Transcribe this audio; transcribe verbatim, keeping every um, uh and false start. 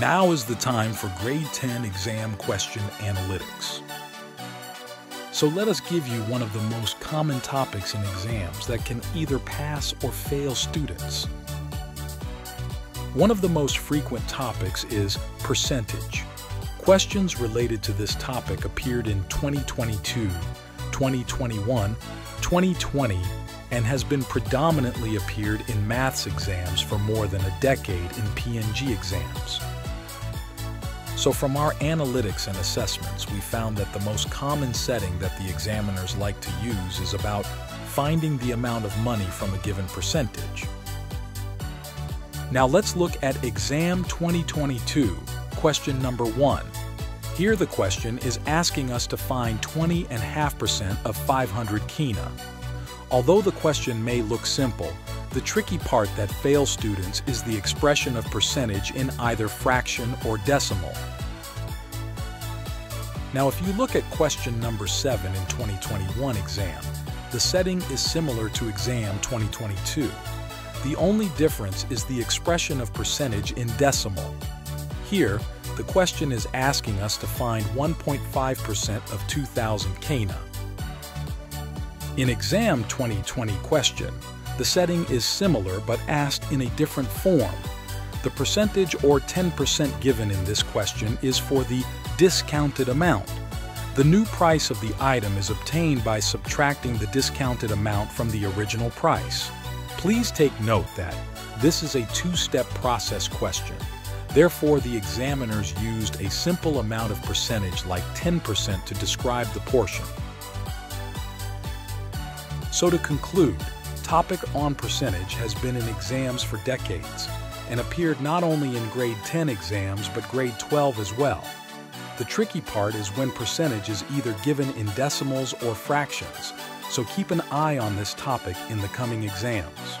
Now is the time for grade ten exam question analytics. So let us give you one of the most common topics in exams that can either pass or fail students. One of the most frequent topics is percentage. Questions related to this topic appeared in twenty twenty-two, twenty twenty-one, twenty twenty, and has been predominantly appeared in maths exams for more than a decade in P N G exams. So from our analytics and assessments, we found that the most common setting that the examiners like to use is about finding the amount of money from a given percentage. Now let's look at Exam twenty twenty-two, question number one. Here the question is asking us to find twenty point five percent of five hundred kina. Although the question may look simple, the tricky part that fails students is the expression of percentage in either fraction or decimal. Now if you look at question number seven in twenty twenty-one exam, the setting is similar to exam twenty twenty-two. The only difference is the expression of percentage in decimal. Here, the question is asking us to find one point five percent of two thousand kina. In exam twenty twenty question, the setting is similar but asked in a different form. The percentage or ten percent given in this question is for the discounted amount. The new price of the item is obtained by subtracting the discounted amount from the original price. Please take note that this is a two-step process question. Therefore, the examiners used a simple amount of percentage like ten percent to describe the portion. So to conclude, topic on percentage has been in exams for decades and appeared not only in grade ten exams but grade twelve as well. The tricky part is when percentage is either given in decimals or fractions, so keep an eye on this topic in the coming exams.